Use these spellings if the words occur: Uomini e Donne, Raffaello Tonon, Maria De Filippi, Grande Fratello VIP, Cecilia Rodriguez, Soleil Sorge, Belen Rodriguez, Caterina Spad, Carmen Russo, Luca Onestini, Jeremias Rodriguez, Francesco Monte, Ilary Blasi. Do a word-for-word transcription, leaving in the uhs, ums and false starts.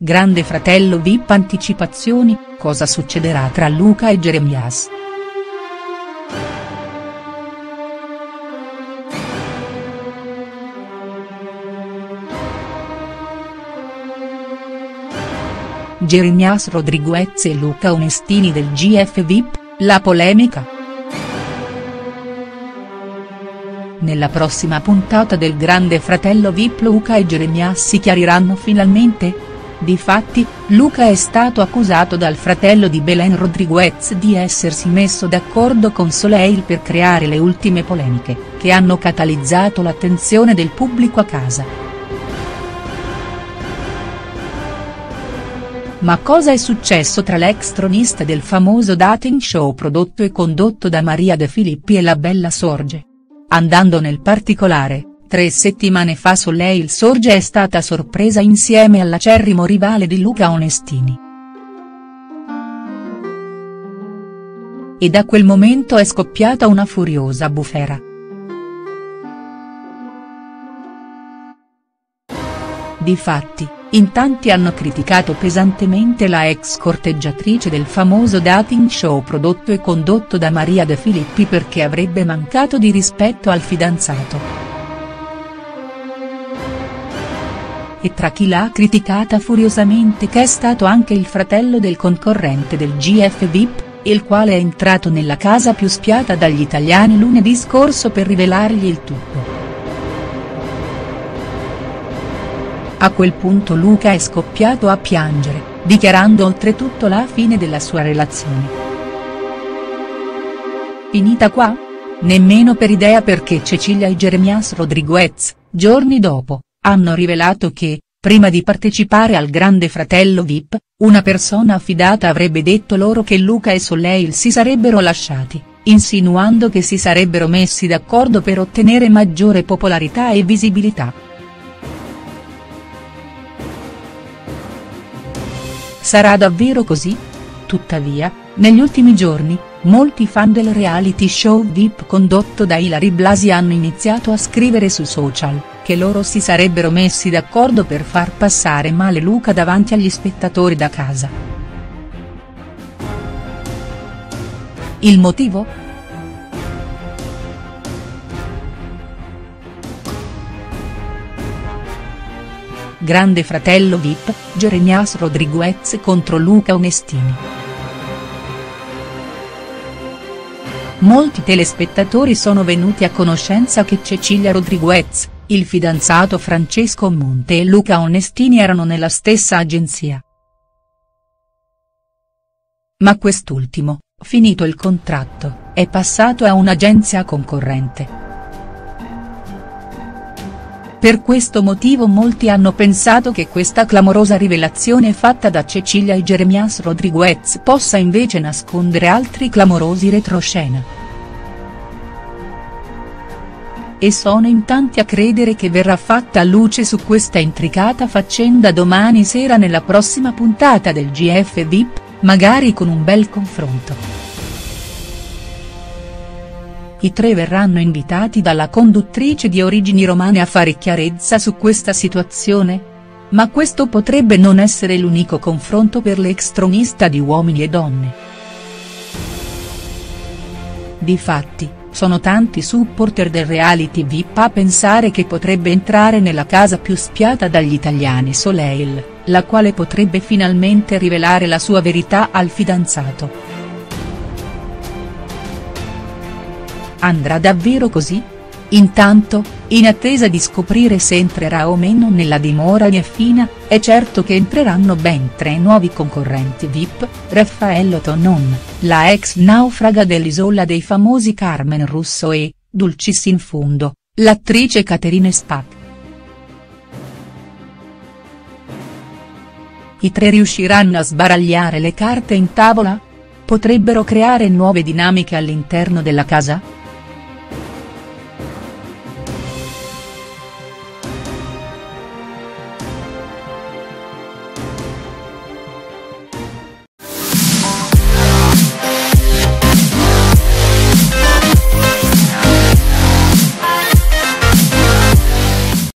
Grande Fratello V I P anticipazioni, cosa succederà tra Luca e Jeremias?. Jeremias Rodriguez e Luca Onestini del G F V I P, la polemica. Nella prossima puntata del Grande Fratello V I P Luca e Jeremias si chiariranno finalmente? Difatti, Luca è stato accusato dal fratello di Belen Rodriguez di essersi messo d'accordo con Soleil per creare le ultime polemiche, che hanno catalizzato l'attenzione del pubblico a casa. Ma cosa è successo tra l'ex tronista del famoso dating show prodotto e condotto da Maria De Filippi e la bella Sorge? Andando nel particolare. Tre settimane fa Soleil Sorge è stata sorpresa insieme all'acerrimo rivale di Luca Onestini. E da quel momento è scoppiata una furiosa bufera. Difatti, in tanti hanno criticato pesantemente la ex corteggiatrice del famoso dating show prodotto e condotto da Maria De Filippi perché avrebbe mancato di rispetto al fidanzato. E tra chi l'ha criticata furiosamente che è stato anche il fratello del concorrente del G F V I P, il quale è entrato nella casa più spiata dagli italiani lunedì scorso per rivelargli il tutto. A quel punto Luca è scoppiato a piangere, dichiarando oltretutto la fine della sua relazione. Finita qua? Nemmeno per idea, perché Cecilia e Jeremias Rodriguez, giorni dopo, hanno rivelato che, prima di partecipare al Grande Fratello V I P, una persona affidata avrebbe detto loro che Luca e Soleil si sarebbero lasciati, insinuando che si sarebbero messi d'accordo per ottenere maggiore popolarità e visibilità. Sarà davvero così? Tuttavia, negli ultimi giorni, molti fan del reality show V I P condotto da Ilary Blasi hanno iniziato a scrivere su social che loro si sarebbero messi d'accordo per far passare male Luca davanti agli spettatori da casa. Il motivo? Grande Fratello V I P, Jeremias Rodriguez contro Luca Onestini. Molti telespettatori sono venuti a conoscenza che Cecilia Rodriguez, il fidanzato Francesco Monte e Luca Onestini erano nella stessa agenzia. Ma quest'ultimo, finito il contratto, è passato a un'agenzia concorrente. Per questo motivo molti hanno pensato che questa clamorosa rivelazione fatta da Cecilia e Jeremias Rodriguez possa invece nascondere altri clamorosi retroscena. E sono in tanti a credere che verrà fatta luce su questa intricata faccenda domani sera nella prossima puntata del G F V I P, magari con un bel confronto. I tre verranno invitati dalla conduttrice di origini romane a fare chiarezza su questa situazione? Ma questo potrebbe non essere l'unico confronto per l'ex tronista di Uomini e Donne. Difatti, sono tanti supporter del reality V I P a pensare che potrebbe entrare nella casa più spiata dagli italiani Soleil, la quale potrebbe finalmente rivelare la sua verità al fidanzato. Andrà davvero così? Intanto, in attesa di scoprire se entrerà o meno nella dimora nieffina, è certo che entreranno ben tre nuovi concorrenti V I P, Raffaello Tonon, la ex naufraga dell'Isola dei Famosi Carmen Russo e, dulcis in fundo, l'attrice Caterina Spad. I tre riusciranno a sbaragliare le carte in tavola? Potrebbero creare nuove dinamiche all'interno della casa?